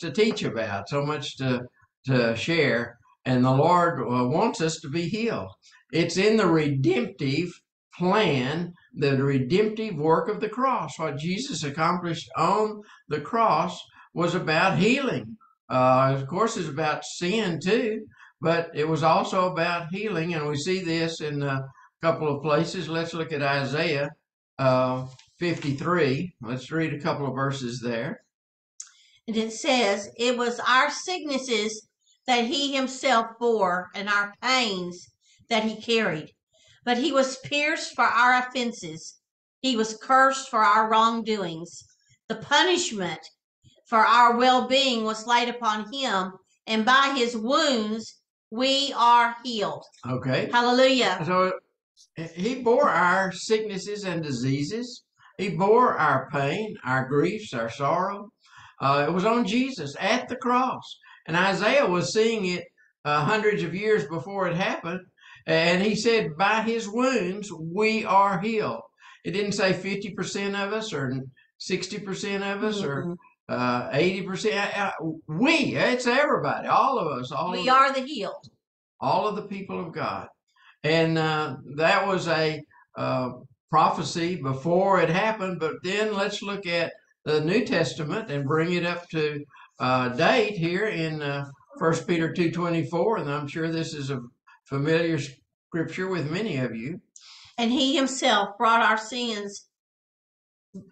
much to teach about, so much to share, and the Lord wants us to be healed. It's in the redemptive plan, the redemptive work of the cross. What Jesus accomplished on the cross was about healing. Of course, it's about sin too, but it was also about healing, and we see this in a couple of places. Let's look at Isaiah 53. Let's read a couple of verses there. And it says, "It was our sicknesses that he himself bore, and our pains that he carried. But he was pierced for our offenses. He was cursed for our wrongdoings. The punishment for our well-being was laid upon him, and by his wounds we are healed." Okay. Hallelujah. So he bore our sicknesses and diseases. He bore our pain, our griefs, our sorrow. It was on Jesus at the cross. And Isaiah was seeing it hundreds of years before it happened. And he said, by his wounds, we are healed. It didn't say 50% of us or 60% of us or 80%. We, it's everybody, all of us. We are the healed. All of the people of God. And that was a prophecy before it happened. But then let's look at the New Testament and bring it up to date here in 1 Peter 2:24. And I'm sure this is a familiar scripture with many of you. "And he himself brought our sins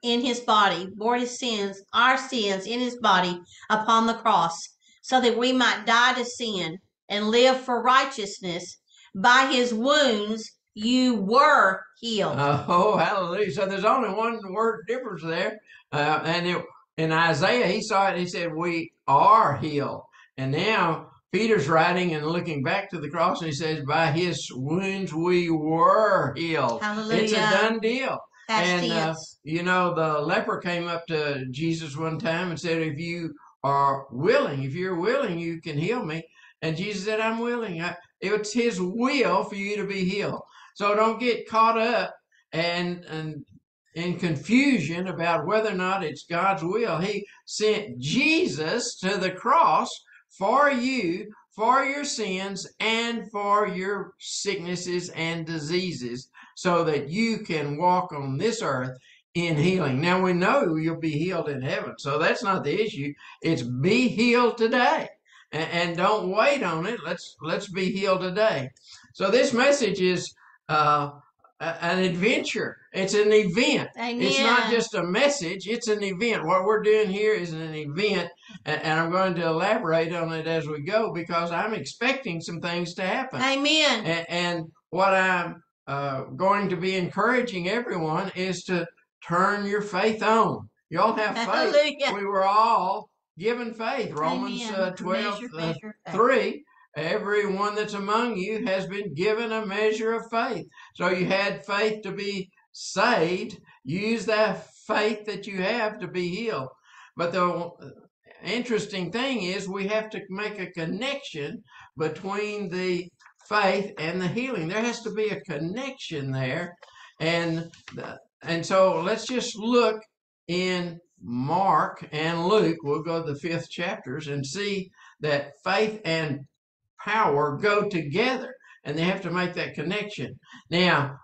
in his body, bore his sins, our sins in his body upon the cross, so that we might die to sin and live for righteousness. By his wounds you were healed." Oh, hallelujah. So there's only one word difference there. And in Isaiah, he saw it, he said, we are healed. And now Peter's writing and looking back to the cross, and he says, by his wounds we were healed. Hallelujah. It's a done deal. That's and, you know, the leper came up to Jesus one time and said, if you are willing, if you're willing, you can heal me. And Jesus said, I'm willing. It's his will for you to be healed. So don't get caught up and in confusion about whether or not it's God's will. He sent Jesus to the cross for you, for your sins, and for your sicknesses and diseases, so that you can walk on this earth in healing. Now, we know you'll be healed in heaven, so that's not the issue. It's be healed today, and don't wait on it. Let's be healed today. So this message is an adventure. It's an event. Amen. It's not just a message. It's an event. What we're doing here is an event, and I'm going to elaborate on it as we go, because I'm expecting some things to happen. Amen. And what I'm going to be encouraging everyone is to turn your faith on. You all have faith. Hallelujah. We were all given faith. Romans 12, measure, 3. Everyone that's among you has been given a measure of faith. So you had faith to be saved. Use that faith that you have to be healed. But the interesting thing is we have to make a connection between the faith and the healing. There has to be a connection there. And so let's just look in Mark and Luke. We'll go to the 5th chapters and see that faith and power go together, and they have to make that connection. Now,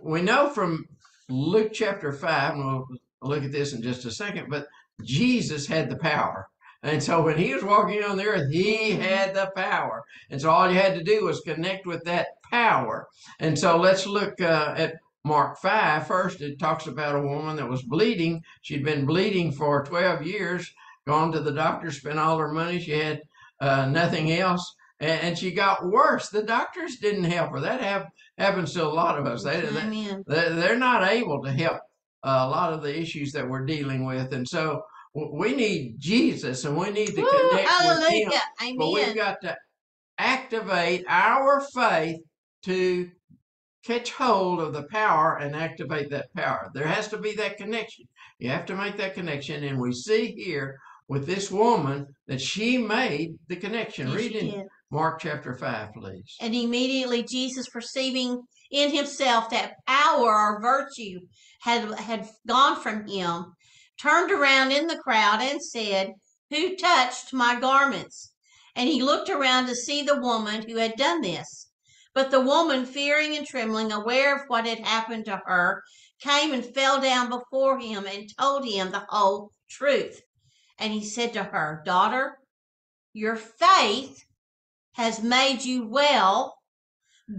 we know from Luke chapter 5, and we'll look at this in just a second, but Jesus had the power. And so when he was walking on the earth, he had the power. And so all you had to do was connect with that power. And so let's look at Mark 5 first. It talks about a woman that was bleeding. She'd been bleeding for 12 years, gone to the doctor, spent all her money. She had nothing else. And she got worse. The doctors didn't help her. That happens to a lot of us. They're not able to help a lot of the issues that we're dealing with. And so we need Jesus, and we need to connect with him. Amen. But we've got to activate our faith to catch hold of the power and activate that power. There has to be that connection. You have to make that connection. And we see here with this woman that she made the connection. Yes, read in Mark chapter 5, please. "And immediately Jesus, perceiving in himself that power or virtue had gone from him, turned around in the crowd and said, Who touched my garments? And he looked around to see the woman who had done this. But the woman, fearing and trembling, aware of what had happened to her, came and fell down before him and told him the whole truth. And he said to her, Daughter, your faith has made you well.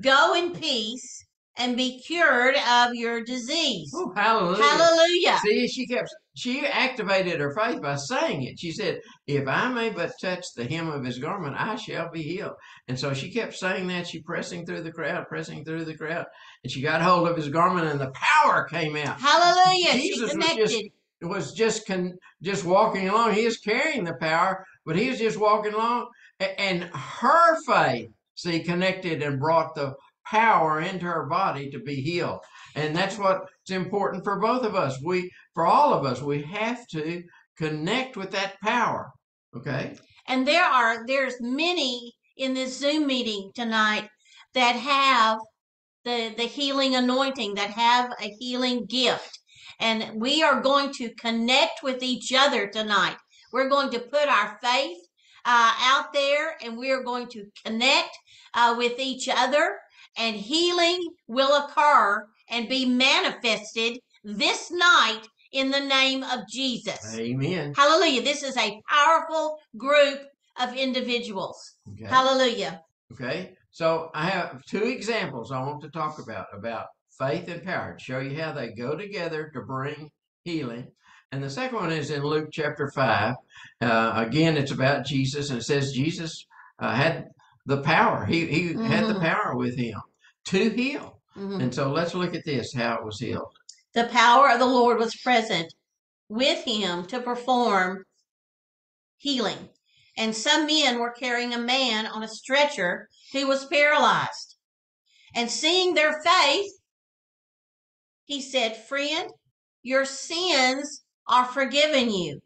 Go in peace and be cured of your disease. Ooh, hallelujah. Hallelujah. See, she activated her faith by saying it. She said, if I may but touch the hem of his garment, I shall be healed. And so she kept saying that. She pressing through the crowd. And she got hold of his garment and the power came out. Hallelujah. Jesus was just walking along. He was carrying the power, but he was just walking along. And her faith, see, connected and brought the power into her body to be healed. And that's what's important for both of us. For all of us, we have to connect with that power. Okay. And there's many in this Zoom meeting tonight that have the healing anointing, that have a healing gift. And we are going to connect with each other tonight. We're going to put our faith out there, and we are going to connect with each other, and healing will occur and be manifested this night in the name of Jesus. Amen. Hallelujah. This is a powerful group of individuals. Okay. Hallelujah. Okay. So I have two examples I want to talk about faith and power, to show you how they go together to bring healing. And the second one is in Luke chapter 5. Again, it's about Jesus, and it says Jesus had the power. He mm-hmm. had the power with him to heal. Mm-hmm. And so let's look at this, how it was healed. The power of the Lord was present with him to perform healing. And some men were carrying a man on a stretcher who was paralyzed. And seeing their faith, he said, Friend, your sins are forgiven you.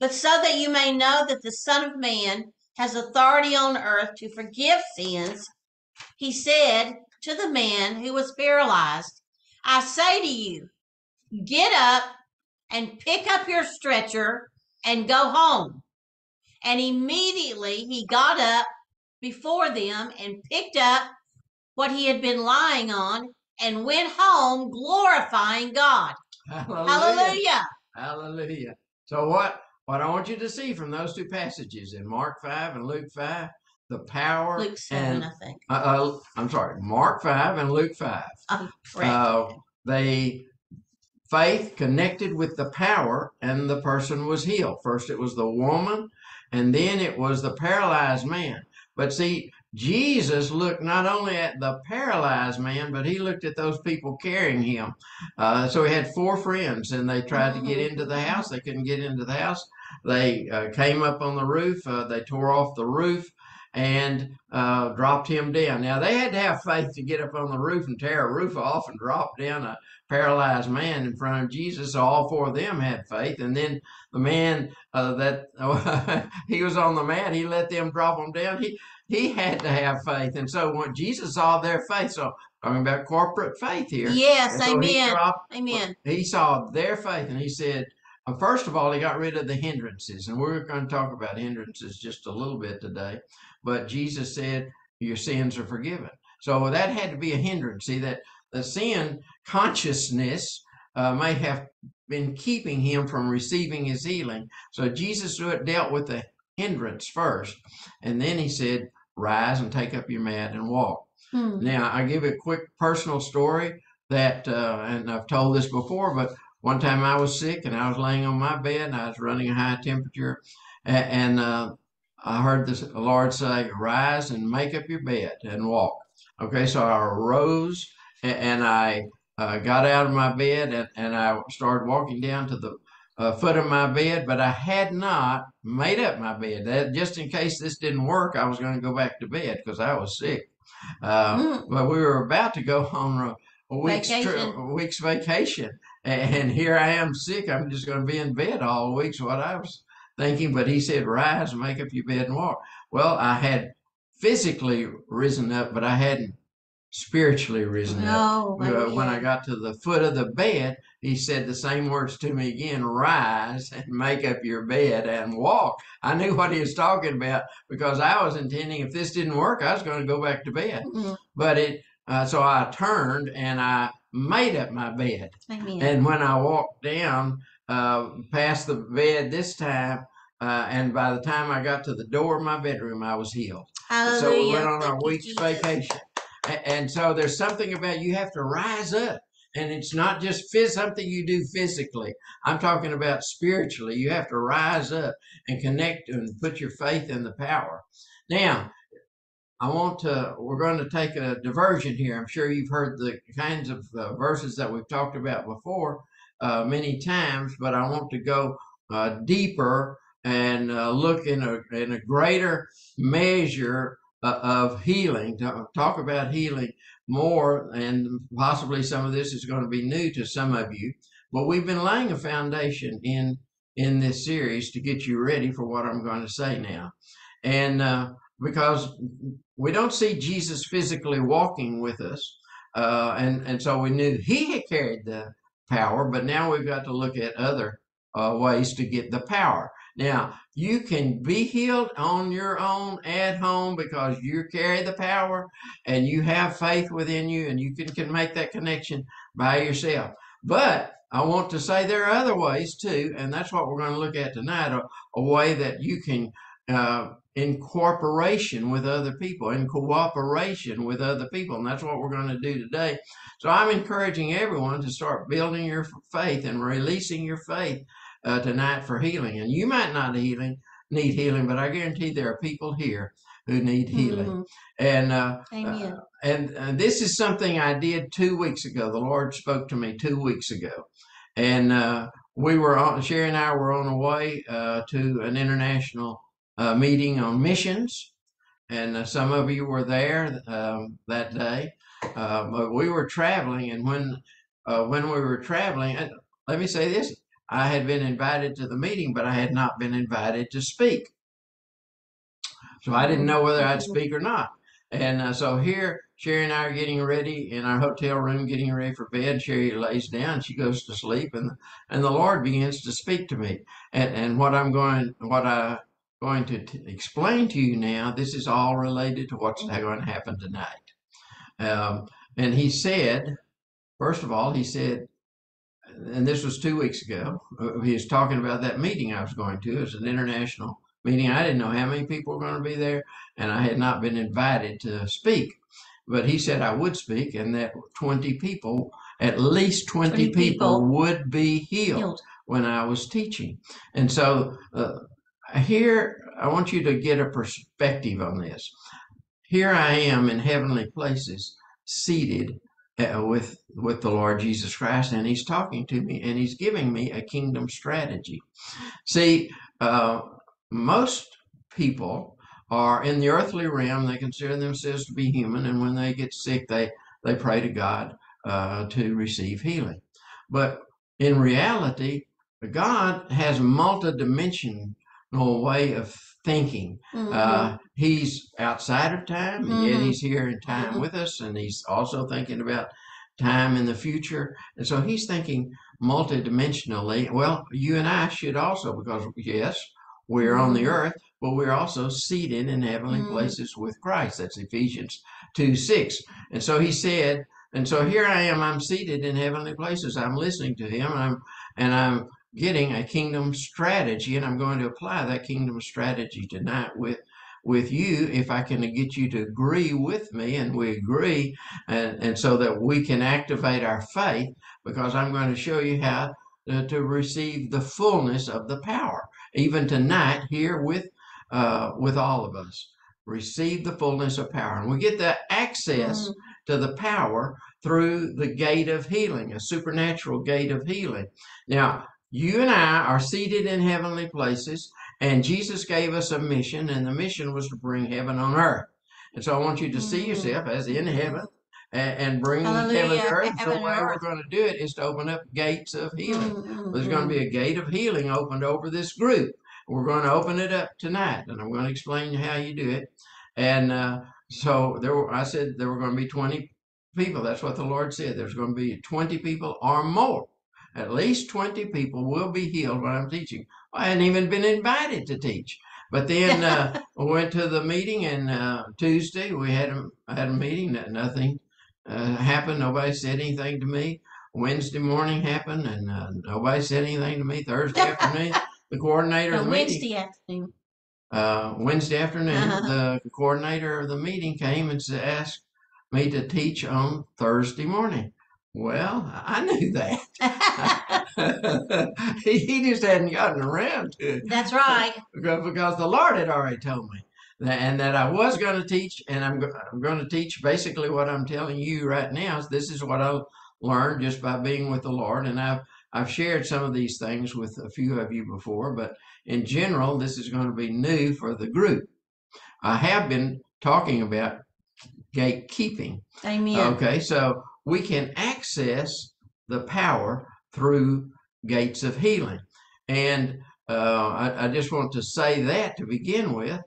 But so that you may know that the Son of Man has authority on earth to forgive sins, he said to the man who was paralyzed, I say to you, get up and pick up your stretcher and go home. And immediately he got up before them and picked up what he had been lying on and went home glorifying God. Hallelujah. Hallelujah. Hallelujah. So what I want you to see from those two passages in Mark 5 and Luke 5, the power. Luke 7, and, I think. I'm sorry, Mark 5 and Luke 5. They faith connected with the power, and the person was healed. First it was the woman, and then it was the paralyzed man. But see, Jesus looked not only at the paralyzed man, but he looked at those people carrying him. So he had four friends, and they tried to get into the house. They couldn't get into the house. They came up on the roof. They tore off the roof and dropped him down. Now, they had to have faith to get up on the roof and tear a roof off and drop down a paralyzed man in front of Jesus. So all four of them had faith. And then the man he was on the mat, he let them drop him down. He had to have faith. And so when Jesus saw their faith, so talking about corporate faith here. Yes, so amen. He saw their faith, and he said, first of all, he got rid of the hindrances. And we're going to talk about hindrances just a little bit today. But Jesus said, your sins are forgiven. So that had to be a hindrance. See, that the sin consciousness may have been keeping him from receiving his healing. So Jesus dealt with the hindrance first. And then he said, rise and take up your mat and walk. Now, I give a quick personal story that, and I've told this before, but one time I was sick and I was laying on my bed and I was running a high temperature, and I heard the Lord say, rise and make up your bed and walk. Okay, so I arose and I got out of my bed and I started walking down to the foot of my bed, but I had not made up my bed. That, just in case this didn't work, I was going to go back to bed because I was sick. But we were about to go on a week's vacation, and here I am sick. I'm just going to be in bed all week, so what I was thinking. But he said, rise and make up your bed and walk. Well, I had physically risen up, but I hadn't spiritually risen up. When I got to the foot of the bed, he said the same words to me again, rise and make up your bed and walk. I knew what he was talking about because I was intending if this didn't work, I was going to go back to bed. Mm-hmm. But so I turned and I made up my bed. Amen. And when I walked down past the bed this time, and by the time I got to the door of my bedroom, I was healed. Hallelujah. So we went on our week's vacation. And so there's something about you have to rise up. And it's not just something you do physically. I'm talking about spiritually. You have to rise up and connect and put your faith in the power. Now, we're going to take a diversion here. I'm sure you've heard the kinds of verses that we've talked about before many times, but I want to go deeper and look in a greater measure of healing, talk about healing more, and possibly some of this is going to be new to some of you. But we've been laying a foundation in this series to get you ready for what I'm going to say now. And because we don't see Jesus physically walking with us, and so we knew he had carried the power, but now we've got to look at other ways to get the power. Now, you can be healed on your own at home because you carry the power and you have faith within you, and you can make that connection by yourself. But I want to say there are other ways too, and that's what we're going to look at tonight, a way that you can, in cooperation with other people. And that's what we're going to do today. So I'm encouraging everyone to start building your faith and releasing your faith tonight for healing. And you might not need healing, but I guarantee there are people here who need healing. Mm-hmm. And this is something I did 2 weeks ago. The Lord spoke to me 2 weeks ago, and Sherry and I were on the way to an international meeting on missions, and some of you were there that day. But we were traveling, and when we were traveling, and let me say this. I had been invited to the meeting, but I had not been invited to speak. So I didn't know whether I'd speak or not. And so here, Sherry and I are getting ready in our hotel room, getting ready for bed. Sherry lays down, she goes to sleep, and the Lord begins to speak to me. And what I'm going to explain to you now, this is all related to what's going to happen tonight. And he said, first of all, he said, and this was 2 weeks ago, he was talking about that meeting I was going to. It was an international meeting. I didn't know how many people were going to be there, and I had not been invited to speak. But he said I would speak, and that 20 people, at least 20 people would be healed when I was teaching. And so here, I want you to get a perspective on this. Here I am in heavenly places, seated with the Lord Jesus Christ, and he's talking to me, and he's giving me a kingdom strategy. See, most people are in the earthly realm. They consider themselves to be human, and when they get sick, they pray to God to receive healing. But in reality, God has a multidimensional way of thinking. Mm-hmm. He's outside of time, and yet he's here in time with us, and he's also thinking about time in the future. And so he's thinking multidimensionally. Well, you and I should also, because yes, we're on the earth, but we're also seated in heavenly places with Christ. That's Ephesians 2:6. And so he said, and so here I am, I'm seated in heavenly places. I'm listening to him, and I'm getting a kingdom strategy, and I'm going to apply that kingdom strategy tonight with you if I can get you to agree with me, and we agree, and so that we can activate our faith, because I'm going to show you how to receive the fullness of the power, even tonight here with all of us. Receive the fullness of power, and we get the access to the power through the gate of healing, a supernatural gate of healing. Now, you and I are seated in heavenly places, and Jesus gave us a mission, and the mission was to bring heaven on earth. And so I want you to see yourself as in heaven, and bring heaven to earth. So the way we're going to do it is to open up gates of healing. There's going to be a gate of healing opened over this group. We're going to open it up tonight, and I'm going to explain how you do it. And so I said there were going to be 20 people. That's what the Lord said. There's going to be 20 people or more At least 20 people will be healed when I'm teaching. I hadn't even been invited to teach. But then I went to the meeting, and Tuesday we had a meeting that nothing happened. Nobody said anything to me. Wednesday morning happened, and nobody said anything to me. Thursday afternoon, the coordinator of the meeting. Wednesday afternoon, the coordinator of the meeting came and asked me to teach on Thursday morning. Well, I knew that. He just hadn't gotten around to it. That's right. Because the Lord had already told me that, and that I was going to teach, and I'm going to teach basically what I'm telling you right now. Is this is what I learned just by being with the Lord, and I've shared some of these things with a few of you before, but in general, this is going to be new for the group. I have been talking about gatekeeping. Amen. Okay, so we can access the power through gates of healing. And I just want to say that to begin with,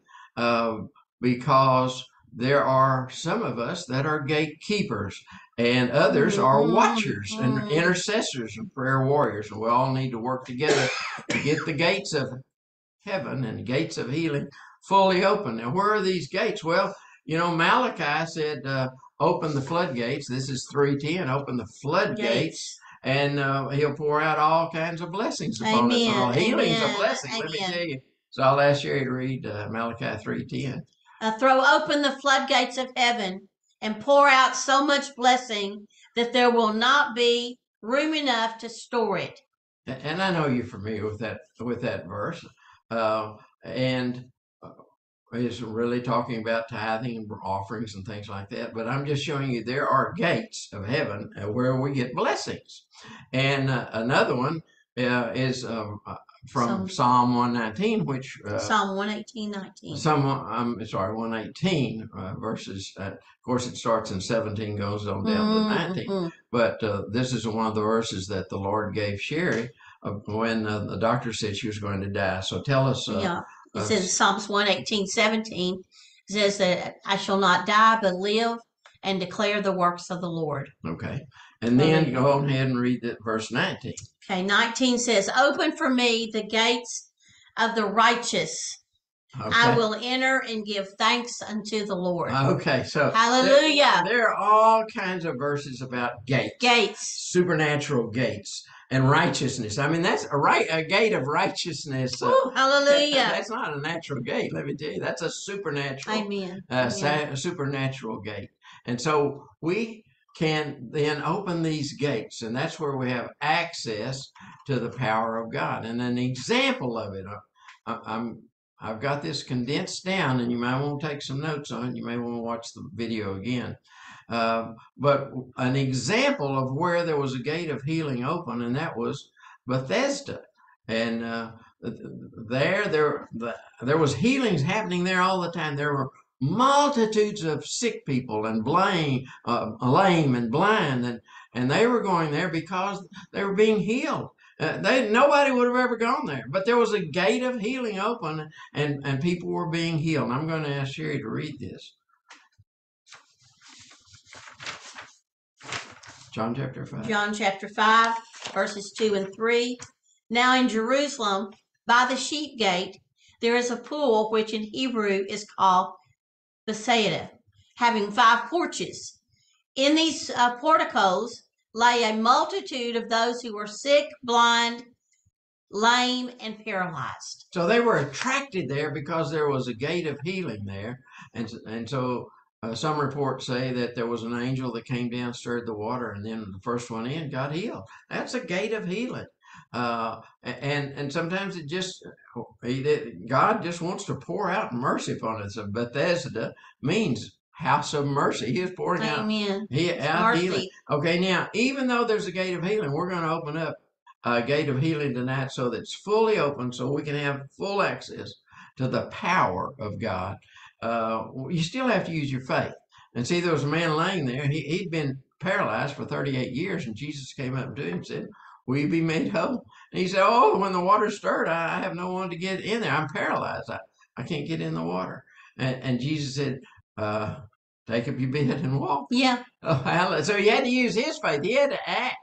because there are some of us that are gatekeepers, and others are watchers and intercessors and prayer warriors. And we all need to work together to get the gates of heaven and the gates of healing fully open. Now, where are these gates? Well, you know, Malachi said, open the floodgates. This is 3:10. Open the floodgates, and he'll pour out all kinds of blessings upon us. All healing's a blessing. Let me tell you. So I'll ask Sherry to read Malachi 3:10. Throw open the floodgates of heaven and pour out so much blessing that there will not be room enough to store it. And I know you're familiar with that verse, and it's really talking about tithing and offerings and things like that. But I'm just showing you there are gates of heaven where we get blessings. And another one is from Psalm 119, which Psalm 118:19. I'm sorry, 118 verses. Of course, it starts in 17, goes on down to 19. But this is one of the verses that the Lord gave Sherry when the doctor said she was going to die. So tell us. It says Psalms 118:17 says that I shall not die but live and declare the works of the Lord. Okay. And then go on ahead and read that verse 19. Okay, 19 says, open for me the gates of the righteous. Okay. I will enter and give thanks unto the Lord. Okay, so hallelujah. There are all kinds of verses about gates. Gates. Supernatural gates. And righteousness. I mean, that's a gate of righteousness. Ooh, hallelujah. That's not a natural gate, let me tell you. That's a supernatural. Amen. A supernatural gate. And so we can then open these gates, and that's where we have access to the power of God. And an example of it, I've got this condensed down, and you might want to take some notes on it. You may want to watch the video again. But an example of where there was a gate of healing open, and that was Bethesda. And there was healings happening there all the time. There were multitudes of sick people and lame and blind, and they were going there because they were being healed. Nobody would have ever gone there, but there was a gate of healing open, and people were being healed. And I'm going to ask Sherry to read this. John chapter 5. John chapter 5, verses 2 and 3. Now in Jerusalem, by the sheep gate, there is a pool which in Hebrew is called Bethesda, having 5 porches. In these porticos lay a multitude of those who were sick, blind, lame, and paralyzed. So they were attracted there because there was a gate of healing there. And so some reports say that there was an angel that came down, stirred the water, and then the first one in got healed. That's a gate of healing. And sometimes it just, God just wants to pour out mercy upon us. So Bethesda means house of mercy. He is pouring out healing. Okay, now, even though there's a gate of healing, we're going to open up a gate of healing tonight so that it's fully open, so we can have full access to the power of God. You still have to use your faith. And see, there was a man laying there. He'd been paralyzed for 38 years, and Jesus came up to him and said, will you be made whole? And he said, oh, when the water stirred, I have no one to get in there. I'm paralyzed. I can't get in the water. And Jesus said, take up your bed and walk. Yeah. So he had to use his faith. He had to act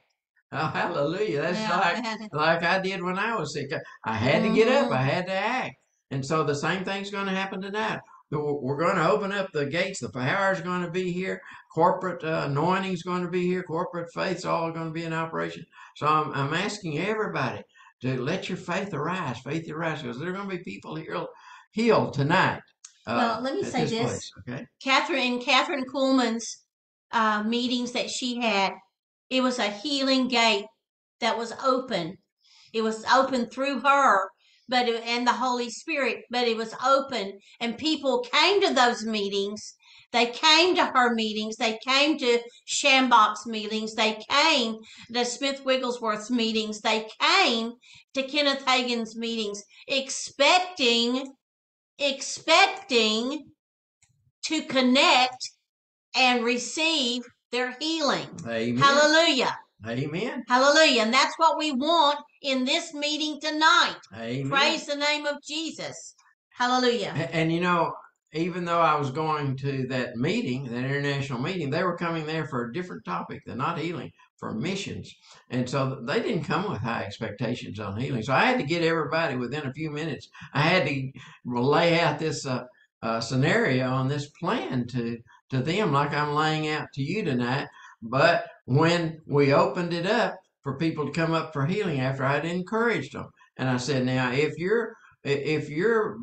Oh, hallelujah. That's like I did when I was sick. I had to get up. I had to act. And so the same thing's going to happen tonight. We're going to open up the gates. The power is going to be here. Corporate anointing is going to be here. Corporate faith is all going to be in operation. So I'm asking everybody to let your faith arise. Faith arise. Because there are going to be people healed tonight. Well, let me say this. Okay? Catherine Kuhlman's meetings that she had, it was a healing gate that was open. It was open through her and the Holy Spirit, but it was open. And people came to those meetings. They came to her meetings. They came to Shambach's meetings. They came to Smith Wigglesworth's meetings. They came to Kenneth Hagin's meetings, expecting to connect and receive their healing. Amen. Hallelujah. Amen. Hallelujah. And that's what we want in this meeting tonight. Amen. Praise the name of Jesus. Hallelujah. And you know, even though I was going to that meeting, that international meeting, they were coming there for a different topic. They're not healing, for missions. And so they didn't come with high expectations on healing. So I had to get everybody within a few minutes. I had to lay out this scenario on this plan to them, like I'm laying out to you tonight. But when we opened it up for people to come up for healing after I'd encouraged them, and I said, now, if you're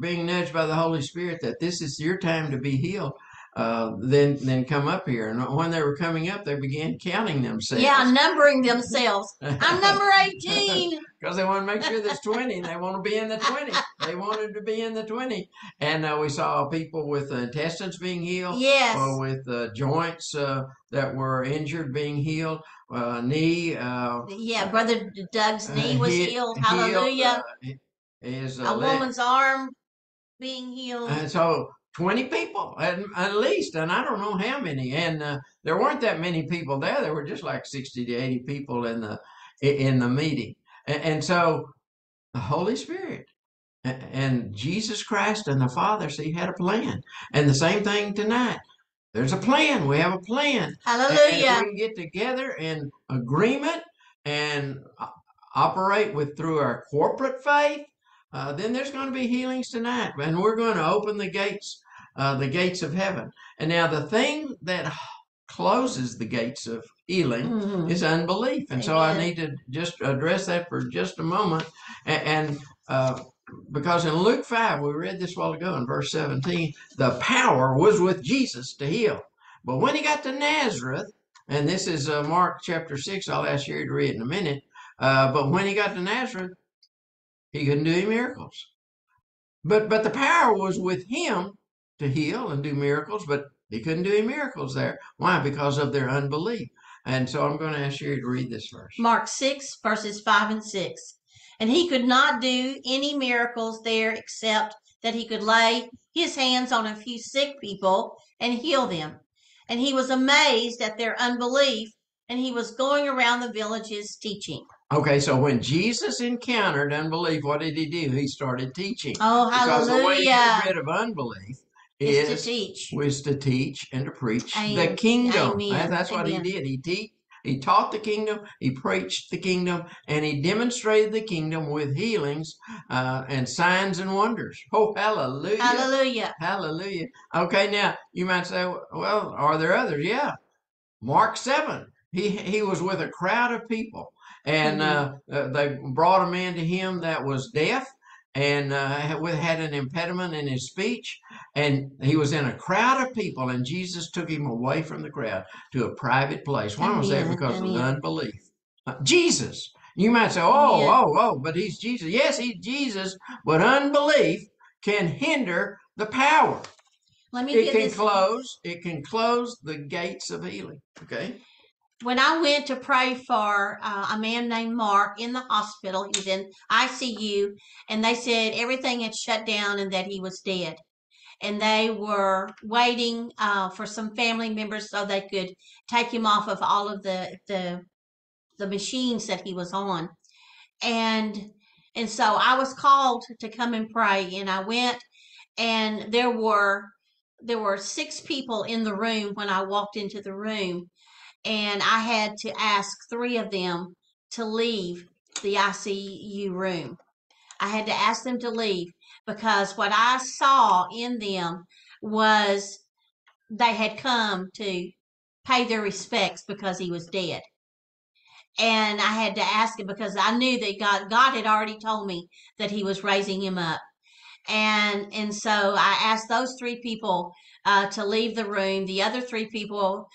being nudged by the Holy Spirit that this is your time to be healed, then come up here. And when they were coming up, they began counting themselves. Yeah, numbering themselves. I'm number 18. Because they want to make sure there's 20. They want to be in the 20. They wanted to be in the 20. And we saw people with intestines being healed. Yes. With joints that were injured being healed. Knee. Yeah, Brother Doug's knee was healed. Hallelujah. A woman's arm being healed. And so 20 people at least, and I don't know how many. And there weren't that many people there. There were just like 60 to 80 people in the meeting. And so the Holy Spirit and Jesus Christ and the Father, see, had a plan. And the same thing tonight. There's a plan. We have a plan. Hallelujah. And we can get together in agreement and operate through our corporate faith. Then there's going to be healings tonight, and we're going to open the gates of heaven. And now the thing that closes the gates of healing is unbelief. And so I need to just address that for just a moment. And because in Luke 5, we read this a while ago in verse 17, the power was with Jesus to heal. But when he got to Nazareth, and this is Mark chapter 6, I'll ask Sherry to read in a minute, but when he got to Nazareth, he couldn't do any miracles. But the power was with him to heal and do miracles, but he couldn't do any miracles there. Why? Because of their unbelief. And so I'm going to ask you to read this verse. Mark 6, verses 5 and 6. And he could not do any miracles there except that he could lay his hands on a few sick people and heal them. And he was amazed at their unbelief, and he was going around the villages teaching. Okay, so when Jesus encountered unbelief, what did he do? He started teaching. Oh, hallelujah. Because the way to get rid of unbelief was to teach and to preach the kingdom. Amen. That's what he did. He taught the kingdom, he preached the kingdom, and he demonstrated the kingdom with healings and signs and wonders. Oh, hallelujah. Hallelujah. Hallelujah. Okay, now, you might say, well, are there others? Yeah. Mark 7, he was with a crowd of people. And they brought a man to him that was deaf and had an impediment in his speech. And he was in a crowd of people, and Jesus took him away from the crowd to a private place. Why was that? Because of the unbelief. Jesus. You might say, but he's Jesus. Yes, he's Jesus, but unbelief can hinder the power. It can close the gates of healing. Okay. When I went to pray for a man named Mark in the hospital, he was in ICU, and they said everything had shut down and that he was dead. And they were waiting for some family members so they could take him off of all of the machines that he was on. And so I was called to come and pray, and I went, and there were 6 people in the room when I walked into the room. And I had to ask 3 of them to leave the ICU room. I had to ask them to leave because what I saw in them was they had come to pay their respects because he was dead. And I had to ask him because I knew that God had already told me that he was raising him up. And so I asked those three people to leave the room. The other three people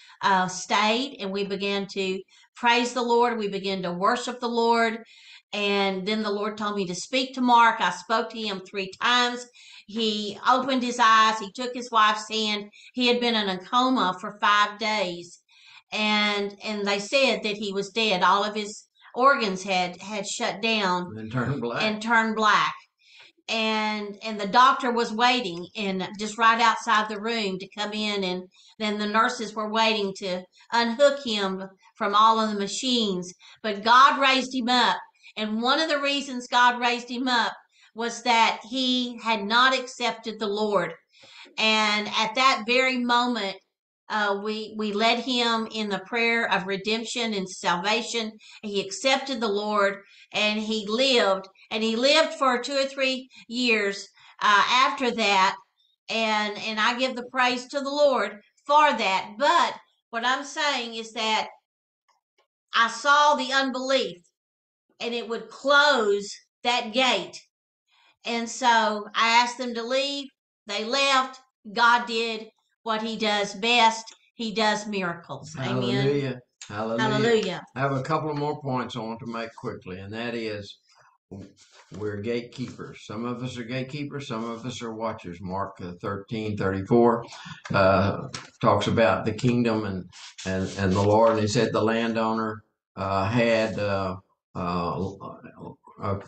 stayed, and we began to praise the Lord. We began to worship the Lord. And then the Lord told me to speak to Mark. I spoke to him three times. He opened his eyes. He took his wife's hand. He had been in a coma for 5 days. And they said that he was dead. All of his organs had shut down and turned black. And the doctor was waiting and just right outside the room to come in, and then the nurses were waiting to unhook him from all of the machines. But God raised him up, and one of the reasons God raised him up was that he had not accepted the Lord. And at that very moment, we led him in the prayer of redemption and salvation. He accepted the Lord, and he lived. And he lived for 2 or 3 years after that. And I give the praise to the Lord for that. But what I'm saying is that I saw the unbelief, and it would close that gate. And so I asked them to leave. They left. God did what he does best. He does miracles. Amen. Hallelujah. Hallelujah. Hallelujah. I have a couple of more points I want to make quickly, and that is we're gatekeepers. Some of us are gatekeepers. Some of us are watchers. Mark 13:34 talks about the kingdom and the Lord. And he said the landowner had a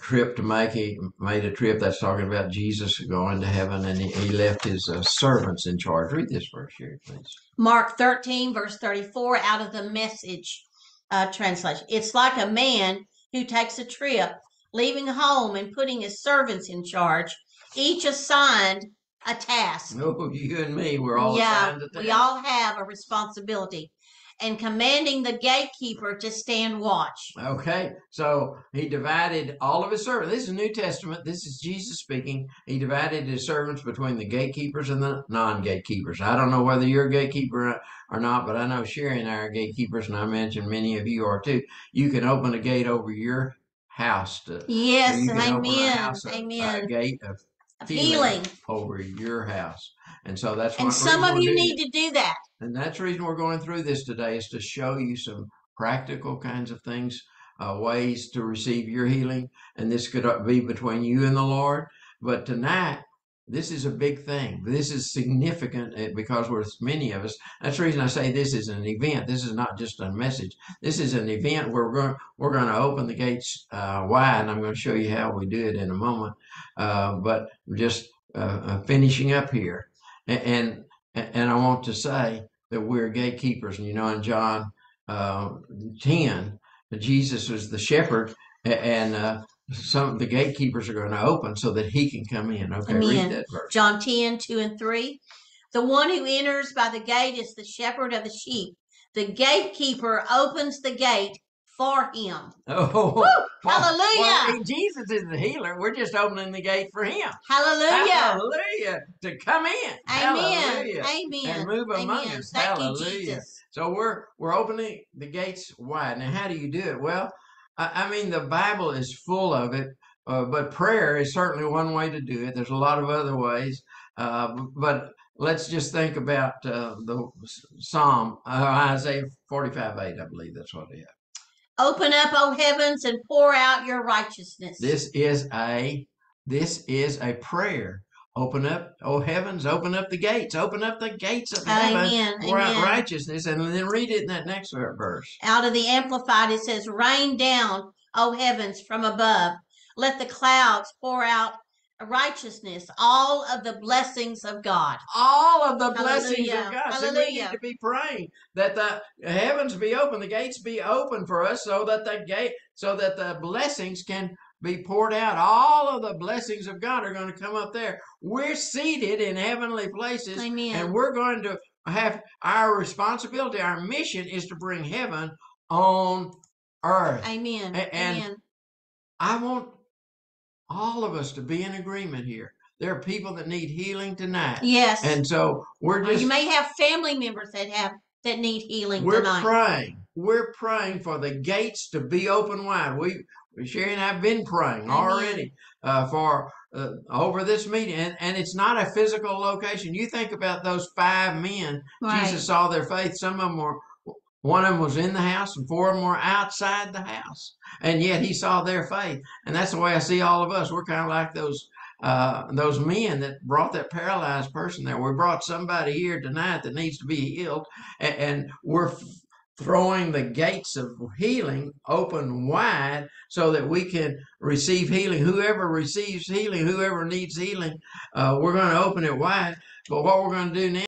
trip to make. He made a trip. That's talking about Jesus going to heaven, and he left his servants in charge. Read this verse here, please. Mark 13:34 out of the Message translation. It's like a man who takes a trip, leaving home and putting his servants in charge, each assigned a task. Oh, you and me, we're all assigned a task. We all have a responsibility. And commanding the gatekeeper to stand watch. Okay, so he divided all of his servants. This is New Testament. This is Jesus speaking. He divided his servants between the gatekeepers and the non-gatekeepers. I don't know whether you're a gatekeeper or not, but I know Sherry and I are gatekeepers, and I imagine many of you are too. You can open a gate over your house. Yes, you can open a house, amen. A gate of healing over your house. And so that's what some of you need to do that. And that's the reason we're going through this today, is to show you some practical kinds of things, ways to receive your healing. And this could be between you and the Lord. But tonight, this is a big thing. This is significant because we're many of us. That's the reason I say this is an event. This is not just a message. This is an event where we're going to open the gates wide. And I'm going to show you how we do it in a moment. But just finishing up here. And I want to say that we're gatekeepers. And you know, in John 10, Jesus was the shepherd, and some of the gatekeepers are going to open so that he can come in. Okay, read that verse. John 10:2-3. The one who enters by the gate is the shepherd of the sheep. The gatekeeper opens the gate for him. Oh, woo, hallelujah. Well, Jesus is the healer. We're just opening the gate for him. Hallelujah. Hallelujah. To come in. Amen. Hallelujah. Amen. And move among us. Thank hallelujah. You, Jesus. So we're opening the gates wide. Now, how do you do it? Well, I mean, the Bible is full of it, but prayer is certainly one way to do it. There's a lot of other ways, but let's just think about the Psalm, Isaiah 45:8, I believe that's what it is. Open up, O heavens, and pour out your righteousness. This is a prayer. Open up, O heavens, open up the gates. Open up the gates of heaven. Amen. Pour out righteousness. And then read it in that next verse. Out of the Amplified, it says, rain down, O heavens, from above. Let the clouds pour out righteousness, all of the blessings of God. All of the blessings of God. So we need to be praying that the heavens be open, the gates be open for us, so that the blessings can be poured out. All of the blessings of God are going to come up there. We're seated in heavenly places. Amen. And we're going to have our responsibility. Our mission is to bring heaven on earth. Amen. And Amen. I want all of us to be in agreement here. There are people that need healing tonight. Yes. And so we're just... Or you may have family members that need healing tonight. We're praying. We're praying for the gates to be open wide. Sherry and I have been praying already for over this meeting. And it's not a physical location. You think about those 5 men. Right. Jesus saw their faith. Some of them were... One of them was in the house and 4 of them were outside the house. And yet he saw their faith. And that's the way I see all of us. We're kind of like those men that brought that paralyzed person there. We brought somebody here tonight that needs to be healed. And we're throwing the gates of healing open wide so that we can receive healing. Whoever receives healing, whoever needs healing, we're going to open it wide. But what we're going to do now